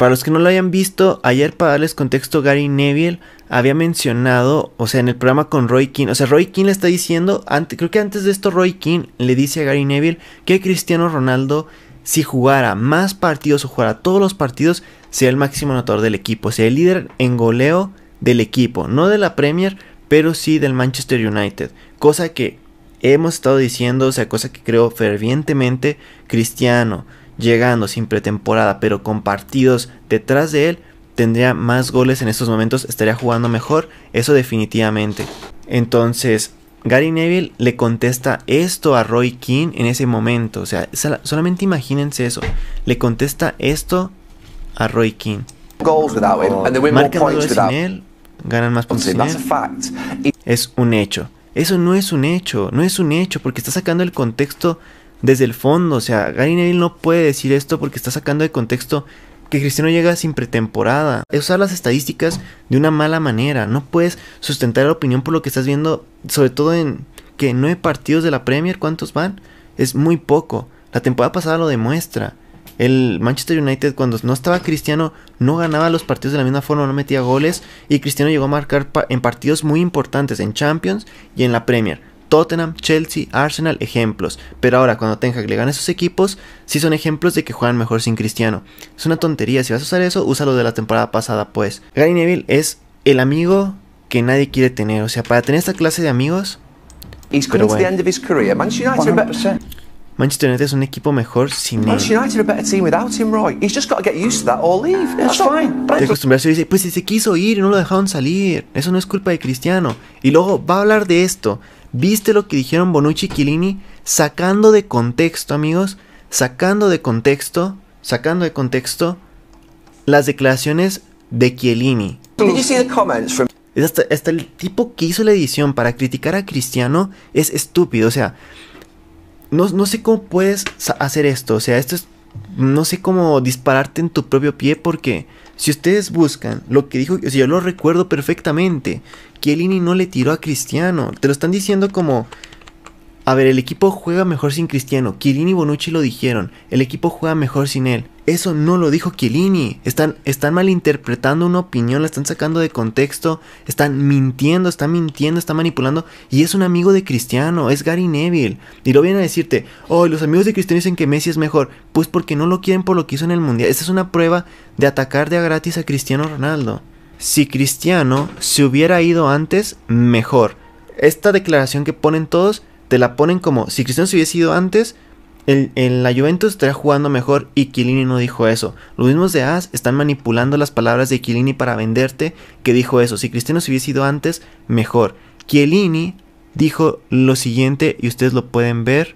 Para los que no lo hayan visto, ayer, para darles contexto, Gary Neville había mencionado, o sea, en el programa con Roy Keane, o sea, Roy Keane le está diciendo, creo que antes de esto Roy Keane le dice a Gary Neville que Cristiano Ronaldo, si jugara más partidos o jugara todos los partidos, sería el máximo anotador del equipo, sería el líder en goleo del equipo, no de la Premier, pero sí del Manchester United, cosa que hemos estado diciendo, o sea, cosa que creo fervientemente. Cristiano, llegando sin pretemporada, pero con partidos detrás de él, tendría más goles en estos momentos, estaría jugando mejor, eso definitivamente. Entonces, Gary Neville le contesta esto a Roy Keane en ese momento, o sea, solamente imagínense eso, le contesta esto a Roy Keane. Marcan goles sin él, ganan más puntos sin él. Es un hecho. Eso no es un hecho, no es un hecho, porque está sacando el contexto desde el fondo. O sea, Gary Neville no puede decir esto porque está sacando de contexto que Cristiano llega sin pretemporada. Es usar las estadísticas de una mala manera. No puedes sustentar la opinión por lo que estás viendo, sobre todo en que 9 partidos de la Premier, ¿cuántos van? Es muy poco. La temporada pasada lo demuestra. El Manchester United, cuando no estaba Cristiano, no ganaba los partidos de la misma forma, no metía goles, y Cristiano llegó a marcar en partidos muy importantes, en Champions y en la Premier. Tottenham, Chelsea, Arsenal, ejemplos. Pero ahora, cuando Ten Hag le gana a esos equipos, sí son ejemplos de que juegan mejor sin Cristiano. Es una tontería. Si vas a usar eso, úsalo de la temporada pasada, pues. Gary Neville es el amigo que nadie quiere tener. O sea, para tener esta clase de amigos... Pero bueno. Manchester United es un equipo mejor sin él. De acostumbrarse, dice, pues si se quiso ir y no lo dejaron salir, eso no es culpa de Cristiano. Y luego va a hablar de esto. ¿Viste lo que dijeron Bonucci y Chiellini? Sacando de contexto, amigos, sacando de contexto las declaraciones de Chiellini. Hasta el tipo que hizo la edición para criticar a Cristiano es estúpido, o sea... No sé cómo puedes hacer esto, o sea, esto es... No sé cómo dispararte en tu propio pie, porque si ustedes buscan lo que dijo... O sea, yo lo recuerdo perfectamente. Chiellini no le tiró a Cristiano. Te lo están diciendo como... A ver, el equipo juega mejor sin Cristiano. Chiellini y Bonucci lo dijeron. El equipo juega mejor sin él. Eso no lo dijo Chiellini. Están malinterpretando una opinión, la están sacando de contexto. Están mintiendo, están manipulando. Y es un amigo de Cristiano, es Gary Neville. Y lo vienen a decirte, oh, los amigos de Cristiano dicen que Messi es mejor. Pues porque no lo quieren por lo que hizo en el Mundial. Esta es una prueba de atacar de a gratis a Cristiano Ronaldo. Si Cristiano se hubiera ido antes, mejor. Esta declaración que ponen todos... Te la ponen como, si Cristiano se hubiese ido antes, en la Juventus estaría jugando mejor, y Chiellini no dijo eso. Los mismos de As están manipulando las palabras de Chiellini para venderte que dijo eso. Si Cristiano se hubiese ido antes, mejor. Chiellini dijo lo siguiente, y ustedes lo pueden ver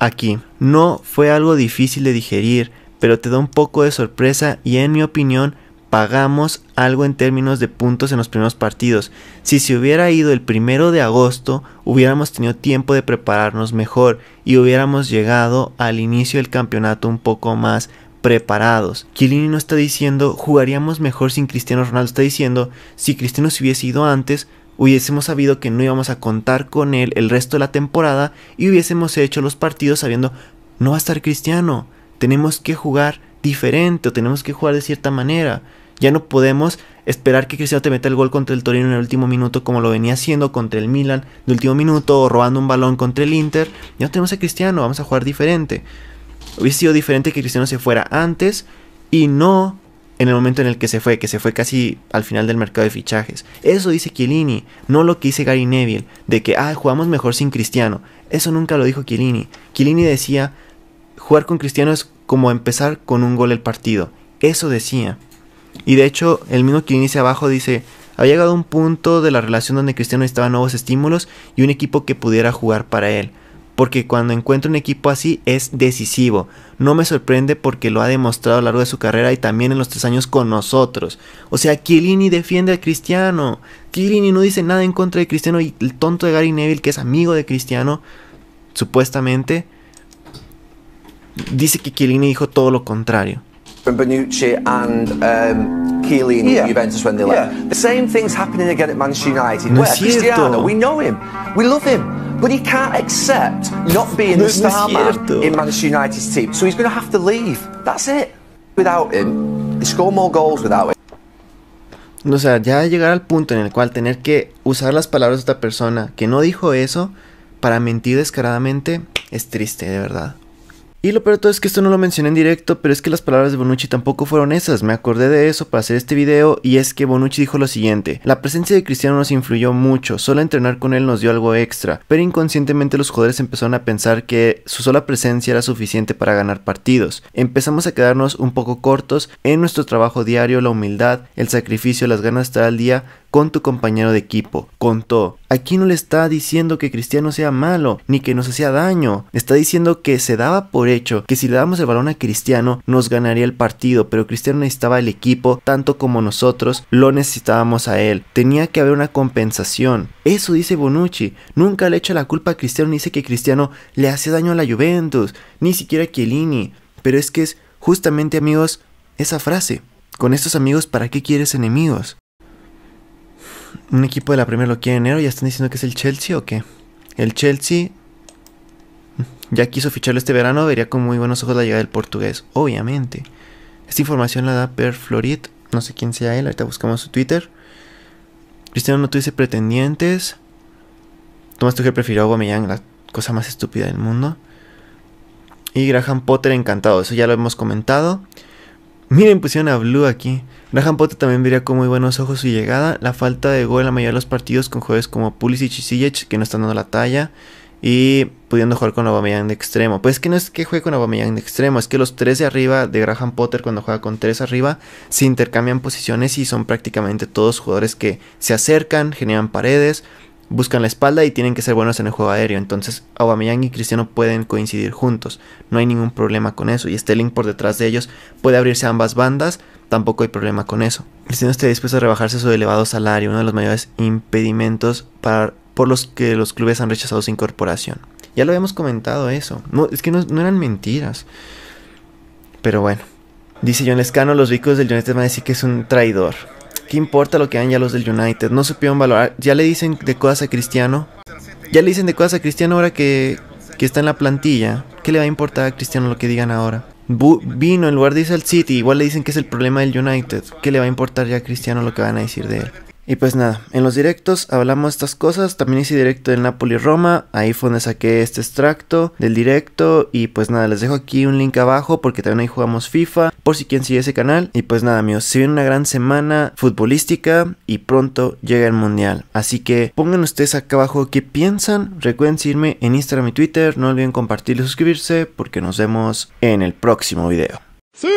aquí. No fue algo difícil de digerir, pero te da un poco de sorpresa y, en mi opinión, pagamos algo en términos de puntos en los primeros partidos. Si se hubiera ido el 1 de agosto, hubiéramos tenido tiempo de prepararnos mejor y hubiéramos llegado al inicio del campeonato un poco más preparados. Chiellini no está diciendo jugaríamos mejor sin Cristiano Ronaldo, está diciendo si Cristiano se hubiese ido antes, hubiésemos sabido que no íbamos a contar con él el resto de la temporada y hubiésemos hecho los partidos sabiendo no va a estar Cristiano, tenemos que jugar diferente o tenemos que jugar de cierta manera. Ya no podemos esperar que Cristiano te meta el gol contra el Torino en el último minuto como lo venía haciendo contra el Milan de último minuto o robando un balón contra el Inter. Ya no tenemos a Cristiano, vamos a jugar diferente. Hubiese sido diferente que Cristiano se fuera antes y no en el momento en el que se fue casi al final del mercado de fichajes. Eso dice Chiellini, no lo que dice Gary Neville, de que jugamos mejor sin Cristiano. Eso nunca lo dijo Chiellini. Chiellini decía, jugar con Cristiano es como empezar con un gol el partido. Eso decía. Y de hecho, el mismo que inicia abajo dice, ha llegado un punto de la relación donde Cristiano necesitaba nuevos estímulos y un equipo que pudiera jugar para él. Porque cuando encuentra un equipo así es decisivo. No me sorprende porque lo ha demostrado a lo largo de su carrera y también en los 3 años con nosotros. O sea, Chiellini defiende a Cristiano. Chiellini no dice nada en contra de Cristiano y el tonto de Gary Neville, que es amigo de Cristiano, supuestamente, dice que Chiellini dijo todo lo contrario. Bonucci and Chiellini, yeah. Juventus when they left. Yeah. The same thing's happening again at Manchester United. No, where Cristiano, we know him, we love him, But he can't accept not being the star man in Manchester United's team. So he's going to have to leave. That's it. Without him, they score more goals without him. O sea, ya llegar al punto en el cual tener que usar las palabras de otra persona que no dijo eso para mentir descaradamente es triste, de verdad. Y lo peor de todo es que esto no lo mencioné en directo, pero es que las palabras de Bonucci tampoco fueron esas. Me acordé de eso para hacer este video, y es que Bonucci dijo lo siguiente: la presencia de Cristiano nos influyó mucho, solo entrenar con él nos dio algo extra, pero inconscientemente los jugadores empezaron a pensar que su sola presencia era suficiente para ganar partidos. Empezamos a quedarnos un poco cortos en nuestro trabajo diario, la humildad, el sacrificio, las ganas de estar al día con tu compañero de equipo, contó. Aquí no le está diciendo que Cristiano sea malo, ni que nos hacía daño, está diciendo que se daba por hecho que si le damos el balón a Cristiano nos ganaría el partido, pero Cristiano necesitaba el equipo tanto como nosotros lo necesitábamos a él, tenía que haber una compensación. Eso dice Bonucci, nunca le echa la culpa a Cristiano, ni dice que Cristiano le hace daño a la Juventus, ni siquiera a Chiellini, pero es que es justamente, amigos, esa frase, con estos amigos ¿para qué quieres enemigos? Un equipo de la Premier lo quiere en enero, ¿ya están diciendo que es el Chelsea o qué? El Chelsea ya quiso ficharlo este verano, vería con muy buenos ojos la llegada del portugués, obviamente. Esta información la da Per Florid, no sé quién sea él, ahorita buscamos su Twitter. Cristiano no tuviese pretendientes. Thomas Tuchel prefirió a Aubameyang, la cosa más estúpida del mundo. Y Graham Potter encantado, eso ya lo hemos comentado. Miren, pusieron a Blue aquí. Graham Potter también vería con muy buenos ojos su llegada. La falta de gol en la mayoría de los partidos con jugadores como Pulisic y Ziyech que no están dando la talla. Y pudiendo jugar con Aubameyang de extremo. Pues que no es que juegue con Aubameyang de extremo, es que los tres de arriba de Graham Potter, cuando juega con tres arriba, se intercambian posiciones y son prácticamente todos jugadores que se acercan, generan paredes, buscan la espalda y tienen que ser buenos en el juego aéreo. Entonces Aubameyang y Cristiano pueden coincidir juntos, no hay ningún problema con eso. Y Sterling por detrás de ellos puede abrirse a ambas bandas, tampoco hay problema con eso. Cristiano está dispuesto a rebajarse su elevado salario, uno de los mayores impedimentos por los que los clubes han rechazado su incorporación. Ya lo habíamos comentado eso, no, es que no eran mentiras. Pero bueno, dice Jon Escano, los ricos del United van a decir que es un traidor. ¿Qué importa lo que hagan ya los del United? No supieron valorar. Ya le dicen de cosas a Cristiano. Ya le dicen de cosas a Cristiano ahora que está en la plantilla. ¿Qué le va a importar a Cristiano lo que digan ahora? Vino en lugar de irse al City. Igual le dicen que es el problema del United. ¿Qué le va a importar ya a Cristiano lo que van a decir de él? Y pues nada, en los directos hablamos estas cosas. También hice directo del Napoli-Roma. Ahí fue donde saqué este extracto del directo. Y pues nada, les dejo aquí un link abajo porque también ahí jugamos FIFA, por si quieren seguir ese canal. Y pues nada, amigos, se viene una gran semana futbolística y pronto llega el Mundial. Así que pongan ustedes acá abajo qué piensan. Recuerden seguirme en Instagram y Twitter. No olviden compartir y suscribirse porque nos vemos en el próximo video. ¡Sí!